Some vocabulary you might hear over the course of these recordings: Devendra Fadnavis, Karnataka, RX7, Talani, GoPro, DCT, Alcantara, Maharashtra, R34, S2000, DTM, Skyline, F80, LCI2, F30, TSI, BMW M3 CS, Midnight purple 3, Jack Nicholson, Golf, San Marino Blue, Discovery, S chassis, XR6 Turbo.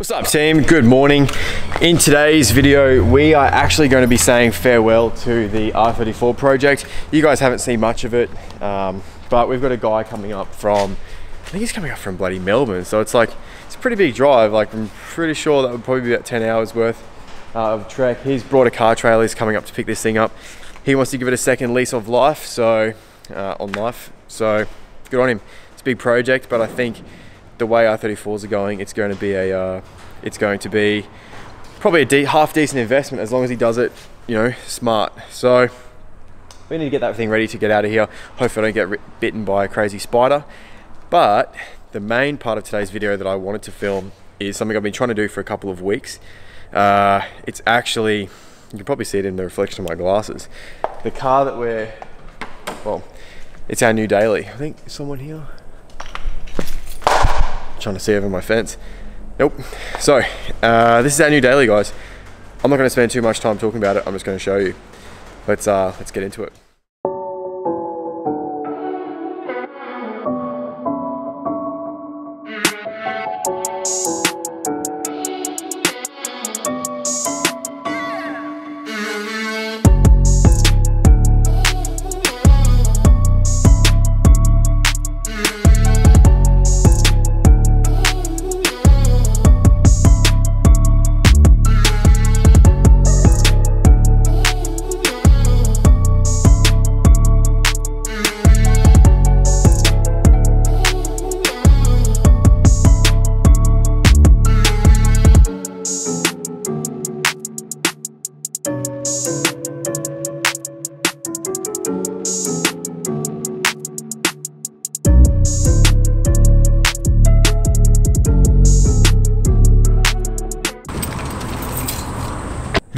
What's up team, good morning. In today's video we are actually going to be saying farewell to the R34 project. You guys haven't seen much of it, but we've got a guy coming up from, I think he's coming up from bloody Melbourne, so it's like, it's a pretty big drive. Like, I'm pretty sure that would probably be about 10 hours worth of trek. He's brought a car trailer, he's coming up to pick this thing up. He wants to give it a second lease of life, so so good on him. It's a big project, but I think the way R34s are going, it's going to be a, it's going to be probably a half decent investment, as long as he does it, you know, smart. So we need to get that thing ready to get out of here. Hopefully I don't get bitten by a crazy spider. But the main part of today's video that I wanted to film is something I've been trying to do for a couple of weeks. It's actually, you can probably see it in the reflection of my glasses. The car that we're, well, it's our new daily. I think someone here. Trying to see over my fence. Nope. So this is our new daily, guys. I'm not going to spend too much time talking about it. I'm just going to show you. Let's get into it.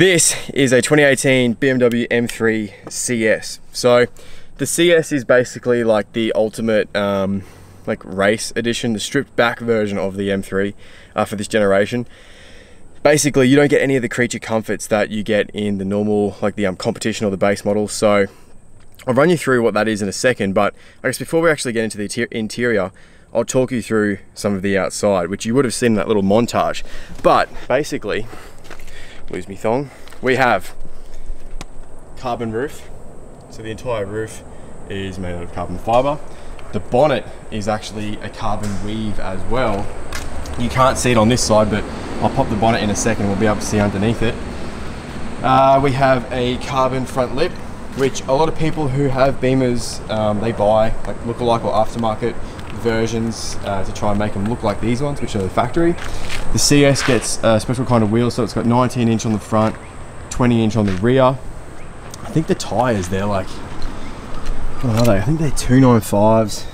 This is a 2018 BMW M3 CS. So the CS is basically like the ultimate like race edition, the stripped back version of the M3 for this generation. Basically, you don't get any of the creature comforts that you get in the normal, like the competition or the base model. So I'll run you through what that is in a second, but I guess before we actually get into the interior, I'll talk you through some of the outside, which you would have seen in that little montage. But basically, lose me thong. We have carbon roof. So the entire roof is made out of carbon fiber. The bonnet is actually a carbon weave as well. You can't see it on this side, but I'll pop the bonnet in a second. We'll be able to see underneath it. We have a carbon front lip, which a lot of people who have Beamers, they buy like lookalike or aftermarket versions to try and make them look like these ones, which are the factory. The CS gets a special kind of wheel, so it's got 19 inch on the front, 20 inch on the rear. I think the tires, they're like, what are they? I think they're 295s.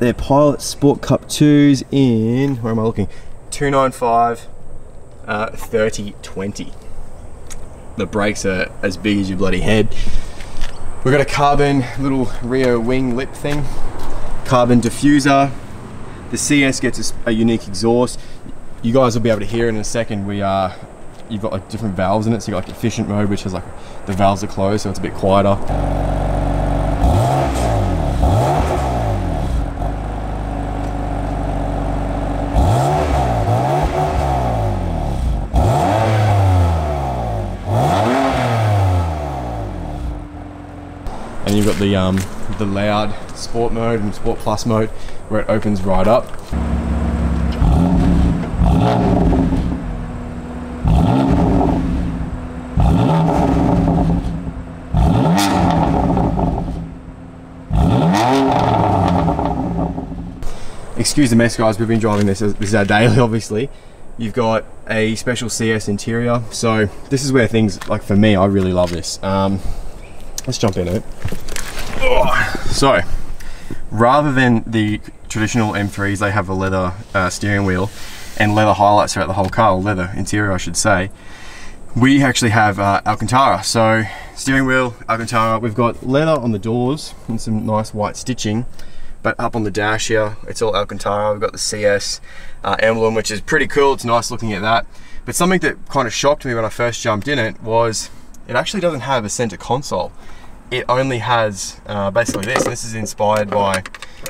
They're Pilot Sport Cup 2s in, where am I looking? 295, 30/20. The brakes are as big as your bloody head. We've got a carbon little rear wing lip thing, carbon diffuser. The CS gets a unique exhaust. You guys will be able to hear it in a second. We are, you've got like different valves in it. So you've got like efficient mode, which has like the valves are closed, so it's a bit quieter. And you've got the loud sport mode and sport plus mode, where it opens right up. Excuse the mess, guys, we've been driving this. This is our daily, obviously. You've got a special CS interior. So this is where things, like for me, I really love this. Let's jump in a bit. So, rather than the traditional M3s, they have a leather steering wheel and leather highlights throughout the whole car, or leather interior I should say. We actually have Alcantara, so steering wheel, Alcantara. We've got leather on the doors and some nice white stitching, but up on the dash here, it's all Alcantara. We've got the CS emblem, which is pretty cool. It's nice looking at that. But something that kind of shocked me when I first jumped in it was, it actually doesn't have a center console. It only has basically this. This is inspired by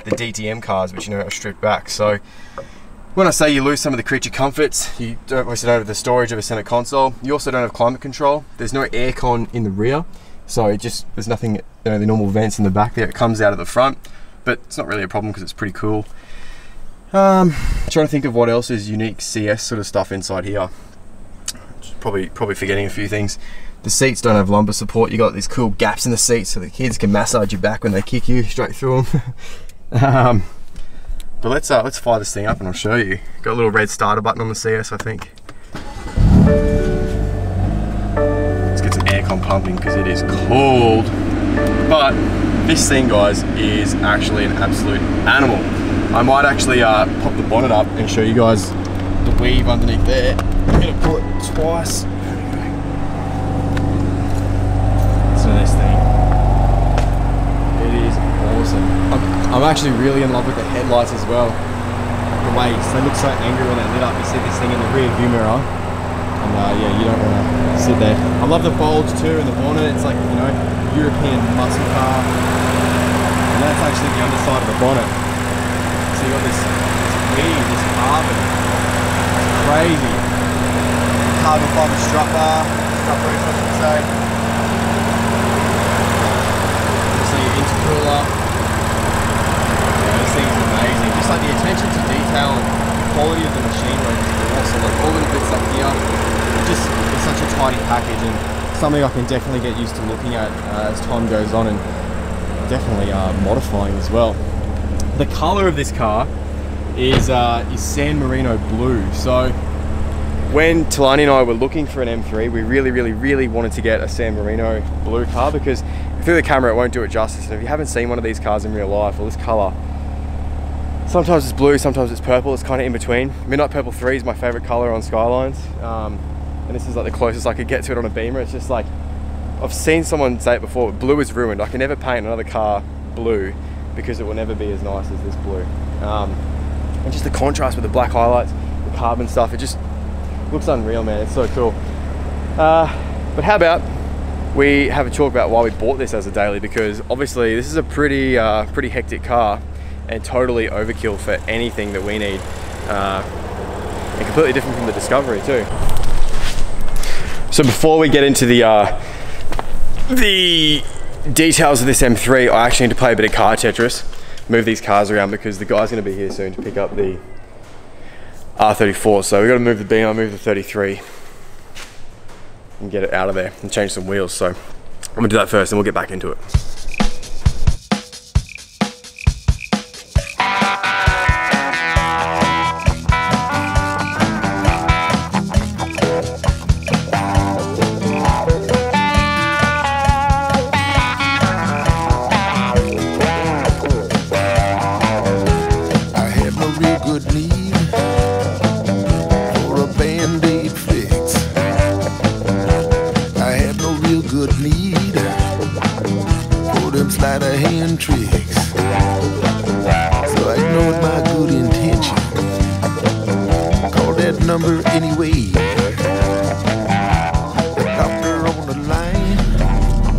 the DTM cars, which, you know, are stripped back. So When I say you lose some of the creature comforts, you don't have the storage of a center console. You also don't have climate control. There's no air con in the rear. So it just, there's nothing, the normal vents in the back there, it comes out of the front, but it's not really a problem because it's pretty cool. Trying to think of what else is unique CS sort of stuff inside here. Probably forgetting a few things. The seats don't have lumbar support. You got these cool gaps in the seats so the kids can massage your back when they kick you straight through them. But let's fire this thing up and I'll show you. Got a little red starter button on the CS, I think. Let's get some aircon pumping because it is cold. But this thing, guys, is actually an absolute animal. I might actually pop the bonnet up and show you guys the weave underneath there. I'm gonna pull it twice. There we go. So this thing, it is awesome. I'm actually really in love with the headlights as well. The lights, they look so angry when they're lit up. You see this thing in the rear view mirror, and yeah, you don't wanna sit there. I love the bulge too and the bonnet. It's like, you know, European muscle car, and that's actually the underside of the bonnet. So you got this weave, this carbon, it's crazy. Carbon fiber strut bar, strut roof I should say. Just like your intercooler. Yeah, this thing's amazing. Just like the attention to detail, the quality of the machinery is awesome. Like all the bits up here, just it's such a tidy package and something I can definitely get used to looking at as time goes on, and definitely modifying as well. The color of this car is San Marino Blue. So when Talani and I were looking for an M3, we really wanted to get a San Marino Blue car because through the camera it won't do it justice, and if you haven't seen one of these cars in real life, well, this colour, sometimes it's blue, sometimes it's purple, it's kind of in between. Midnight purple 3 is my favourite colour on Skylines, and this is like the closest I could get to it on a Beamer. It's just like, I've seen someone say it before, blue is ruined. I can never paint another car blue because it will never be as nice as this blue. And just the contrast with the black highlights, the carbon stuff, it just looks unreal, man. It's so cool. But how about we have a talk about why we bought this as a daily, because obviously this is a pretty hectic car and totally overkill for anything that we need, and completely different from the Discovery too. So before we get into the details of this M3, I actually need to play a bit of car Tetris, move these cars around because the guy's going to be here soon to pick up the R34, so we got to move the BMW, move the 33 and get it out of there and change some wheels. So I'm gonna do that first and we'll get back into it.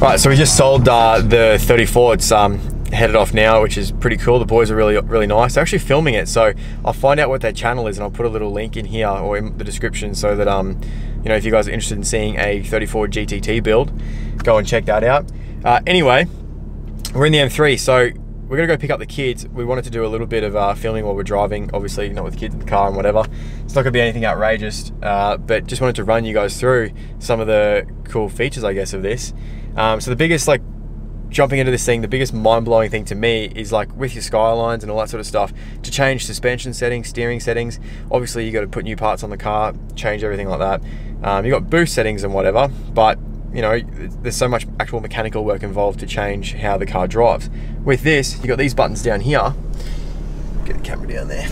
Right, so we just sold the 34. It's headed off now, which is pretty cool. The boys are really nice. They're actually filming it, so I'll find out what their channel is and I'll put a little link in here or in the description so that you know, if you guys are interested in seeing a 34 GTT build, go and check that out. Anyway, we're in the M3, so we're gonna go pick up the kids. We wanted to do a little bit of filming while we're driving, obviously not with kids in the car and whatever. It's not gonna be anything outrageous, but just wanted to run you guys through some of the cool features, I guess, of this. So the biggest, like, jumping into this thing, the biggest mind-blowing thing to me is, like, with your Skylines and all that sort of stuff, to change suspension settings, steering settings, obviously you got to put new parts on the car, change everything like that. You got boost settings and whatever, but you know, there's so much actual mechanical work involved to change how the car drives. With this, you got these buttons down here, get the camera down there,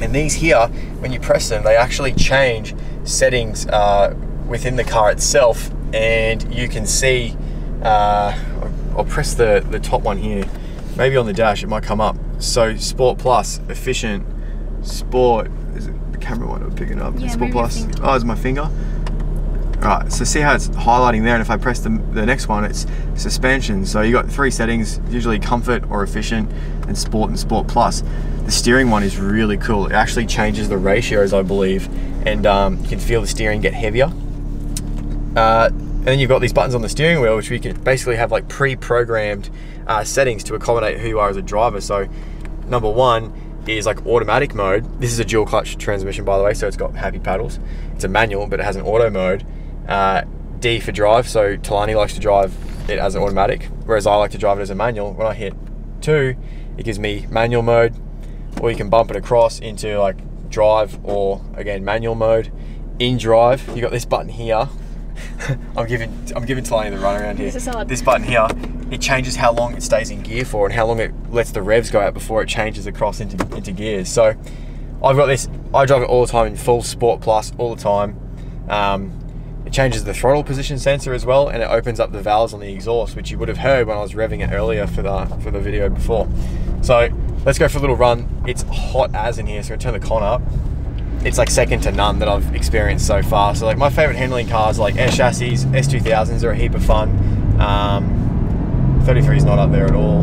and these here, when you press them, they actually change settings within the car itself, and you can see, I'll press the top one here, maybe on the dash, it might come up. So Sport Plus, Efficient, Sport, is it the camera one I'm picking up? Yeah, Sport Plus, oh, it's my finger. Right, so see how it's highlighting there, and if I press the next one, it's suspension. So you got three settings, usually comfort or efficient, and sport plus. The steering one is really cool. It actually changes the ratios, I believe, and you can feel the steering get heavier. And then you've got these buttons on the steering wheel, which we can basically have like pre-programmed settings to accommodate who you are as a driver. So number one is like automatic mode. This is a dual clutch transmission, by the way, so it's got happy paddles. It's a manual, but it has an auto mode. D for drive, so Talani likes to drive it as an automatic, whereas I like to drive it as a manual. When I hit 2, it gives me manual mode, or you can bump it across into like drive or again manual mode. In drive, you got this button here. I'm giving Talani the runaround here. This button here, it changes how long it stays in gear for and how long it lets the revs go out before it changes across into gears. So I've got this. I drive it all the time in full sport plus all the time. It changes the throttle position sensor as well, and it opens up the valves on the exhaust, which you would have heard when I was revving it earlier for the video before. So let's go for a little run. It's hot as in here, so I'm gonna turn the con up. It's like second to none that I've experienced so far. So like my favorite handling cars are like S chassis, S2000s are a heap of fun. 33 is not up there at all.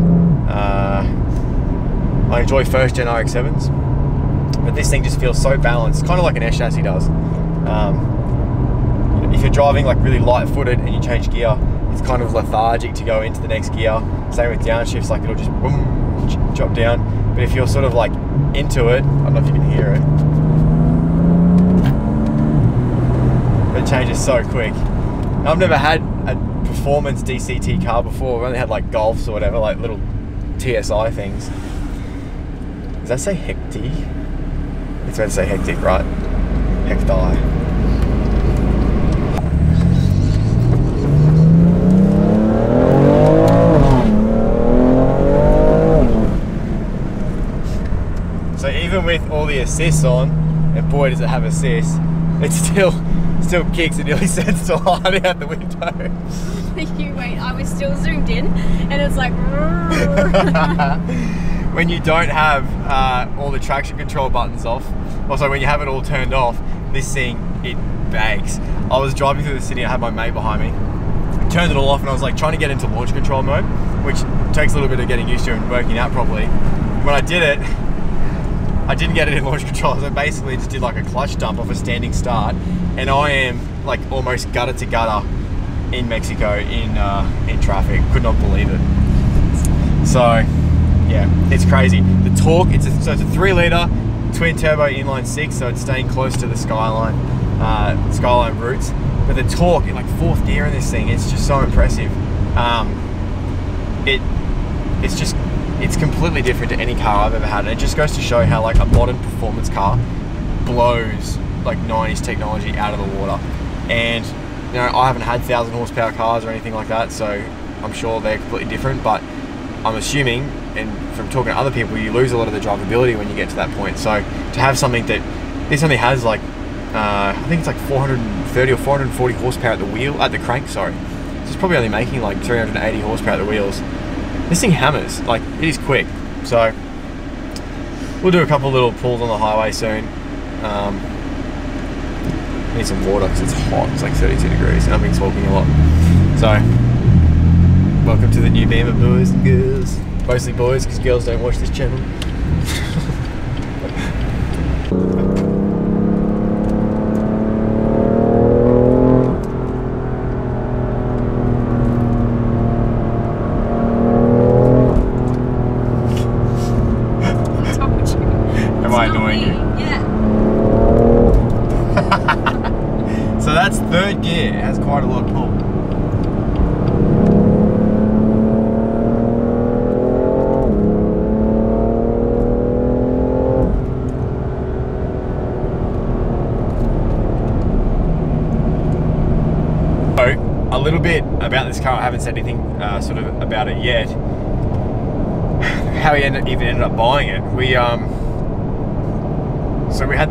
I enjoy first gen RX7s, but this thing just feels so balanced, kind of like an S chassis does. If you're driving like really light-footed and you change gear, it's kind of lethargic to go into the next gear. Same with downshifts, like it'll just boom, drop down. But if you're sort of like into it, I don't know if you can hear it, but it changes so quick. Now, I've never had a performance DCT car before. I've only had like Golfs or whatever, like little TSI things. Does that say hecti? It's meant to say hectic, right? Hecti. Even with all the assists on, and boy does it have assists, it still kicks and nearly sends Talani out the window. You wait, I was still zoomed in and it's like when you don't have all the traction control buttons off, also when you have it all turned off, this thing, it bangs. I was driving through the city, I had my mate behind me, I turned it all off and I was like trying to get into launch control mode, which takes a little bit of getting used to and working out properly. When I did it, I didn't get it in launch control, so I basically just did like a clutch dump off a standing start, and I am like almost gutter to gutter in Mexico in traffic. Could not believe it. So yeah, it's crazy. The torque, so it's a 3 litre twin turbo inline 6, so it's staying close to the Skyline roots. But the torque in like 4th gear in this thing, it's just so impressive. It's completely different to any car I've ever had, and it just goes to show how like a modern performance car blows like 90s technology out of the water. And you know, I haven't had 1,000 horsepower cars or anything like that, so I'm sure they're completely different, but I'm assuming, and from talking to other people, you lose a lot of the drivability when you get to that point. So to have something that this only has like I think it's like 430 or 440 horsepower at the wheel, at the crank, sorry, so it's probably only making like 380 horsepower at the wheels. This thing hammers, like it is quick. So we'll do a couple little pulls on the highway soon. I need some water because it's hot, it's like 32 degrees and I've been talking a lot. So welcome to the new BMW, boys and girls. Mostly boys, because girls don't watch this channel. I haven't said anything sort of about it yet, how we even ended up buying it. We had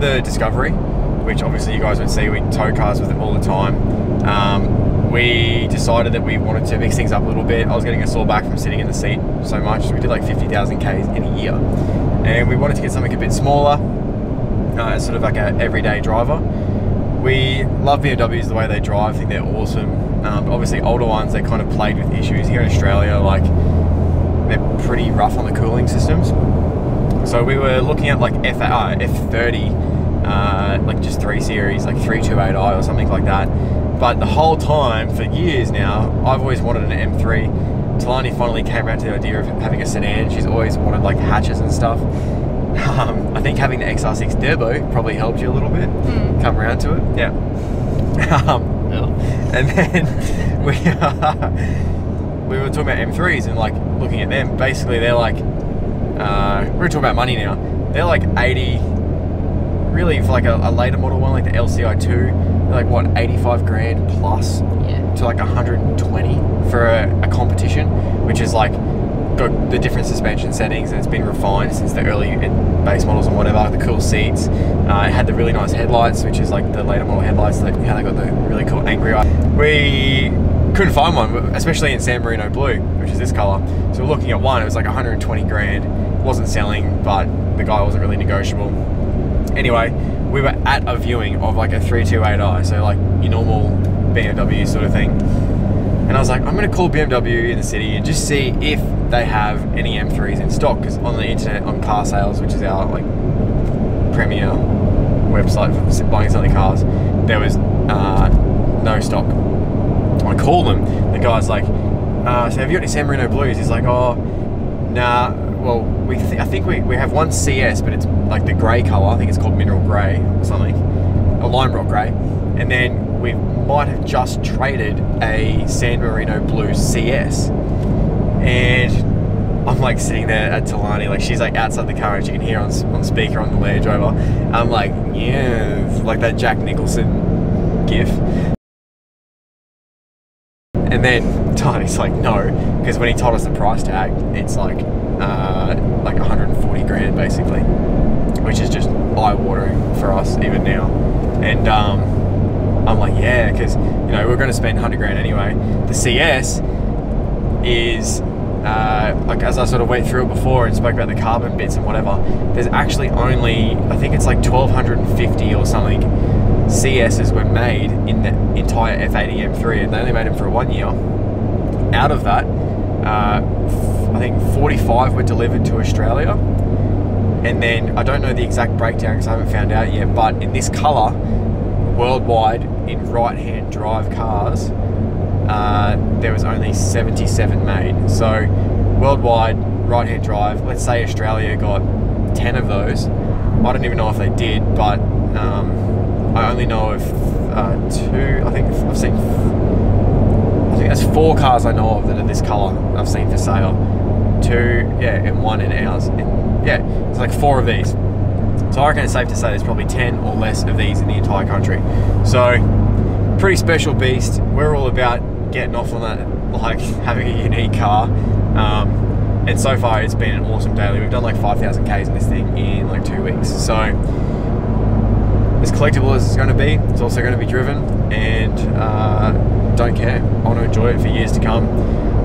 the Discovery, which obviously you guys would see, we tow cars with it all the time. We decided that we wanted to mix things up a little bit. I was getting a sore back from sitting in the seat so much, so we did like 50,000 Ks in a year, and we wanted to get something a bit smaller, sort of like an everyday driver. We love BMWs, the way they drive, I think they're awesome. Obviously older ones, they kind of plagued with issues here in Australia, like they're pretty rough on the cooling systems. So we were looking at like F30, like just 3 Series, like 328i or something like that. But the whole time, for years now, I've always wanted an M3. Talani finally came around to the idea of having a sedan. She's always wanted like hatches and stuff. I think having the XR6 Turbo probably helped you a little bit, come around to it. Yeah. And then we were talking about M3s and like looking at them. Basically, they're like, we're talking about money now. They're like 80, really for like a later model one, like the LCI2, they're like what, 85 grand plus? Yeah. To like 120 for a competition, which is like, got the different suspension settings and it's been refined since the early base models and whatever, the cool seats. It had the really nice headlights, which is like the later model headlights, like how they got the really cool angry eye. We couldn't find one, especially in San Marino Blue, which is this color. So we're looking at one, it was like 120 grand. It wasn't selling, but the guy wasn't really negotiable. Anyway, we were at a viewing of like a 328i, so like your normal BMW sort of thing. And I was like, I'm gonna call BMW in the city and just see if they have any M3s in stock, because on the internet, on Car Sales, which is our like premier website for buying and selling cars, there was no stock. I called them, the guy's like, so have you got any San Marino Blues? He's like, oh, nah, well, I think we have one CS, but it's like the grey colour, I think it's called mineral grey or something, or lime rock grey. And then we might have just traded a San Marino Blue CS. And I'm like sitting there at Talani, like she's like outside the car and she can hear on speaker on the Land Rover. I'm like, yeah, like that Jack Nicholson gif. And then Talani's like, no, because when he told us the price tag, it's like 140 grand basically, which is just eye-watering for us even now. And I'm like, yeah, because you know we're going to spend 100 grand anyway. The CS is like, as I sort of went through it before and spoke about the carbon bits and whatever, there's actually only, I think it's like 1250 or something CSs were made in the entire F80 M3, and they only made them for 1 year. Out of that, I think 45 were delivered to Australia, and then I don't know the exact breakdown because I haven't found out yet, but in this color worldwide in right-hand drive cars, there was only 77 made. So worldwide right-hand drive, let's say Australia got 10 of those. I don't even know if they did, but I only know of two, I think I've seen, I think there's 4 cars I know of that are this color I've seen for sale. 2, yeah, and 1 in ours. And yeah, it's like 4 of these. So I reckon it's safe to say there's probably 10 or less of these in the entire country. So pretty special beast. We're all about getting off on that, like having a unique car, and so far it's been an awesome daily. We've done like 5,000 Ks in this thing in like 2 weeks, so as collectible as it's going to be, it's also going to be driven, and don't care, I want to enjoy it for years to come,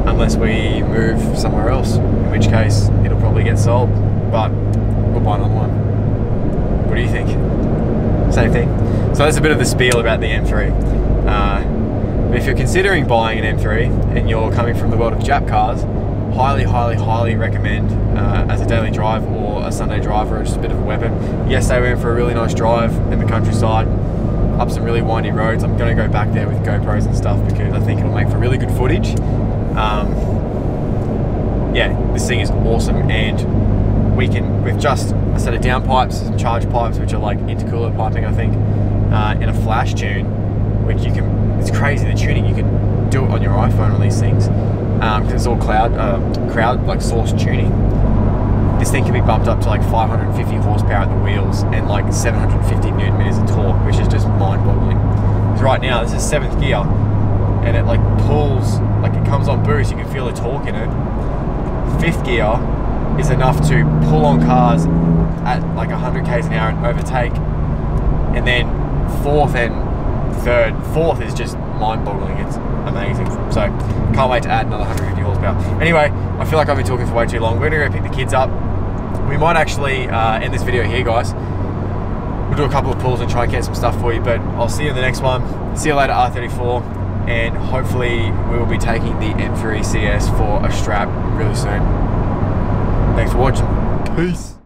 unless we move somewhere else, in which case it'll probably get sold, but we'll buy another one. What do you think? Same thing. So that's a bit of the spiel about the M3. But if you're considering buying an M3 and you're coming from the world of Jap cars, highly, highly, highly recommend as a daily drive or a Sunday drive or just a bit of a weapon. Yesterday we went for a really nice drive in the countryside, up some really windy roads. I'm going to go back there with GoPros and stuff because I think it'll make for really good footage. Yeah, this thing is awesome, and we can, with just a set of downpipes, some charge pipes, which are like intercooler piping, I think, and a flash tune, which you can. It's crazy the tuning, you can do it on your iPhone on these things, because it's all crowd like source tuning. This thing can be bumped up to like 550 horsepower at the wheels and like 750 newton meters of torque, which is just mind-boggling. Because right now this is 7th gear, and it like pulls, like it comes on boost, you can feel the torque in it. 5th gear is enough to pull on cars at like 100 k's an hour and overtake, and then 4th and 4th is just mind-boggling. It's amazing. So can't wait to add another 150 horsepower. Anyway, I feel like I've been talking for way too long. We're gonna go pick the kids up. We might actually end this video here, guys. We'll do a couple of pulls and try and get some stuff for you, but I'll see you in the next one. See you later, R34, and hopefully we will be taking the M3 CS for a strap really soon. Thanks for watching. Peace.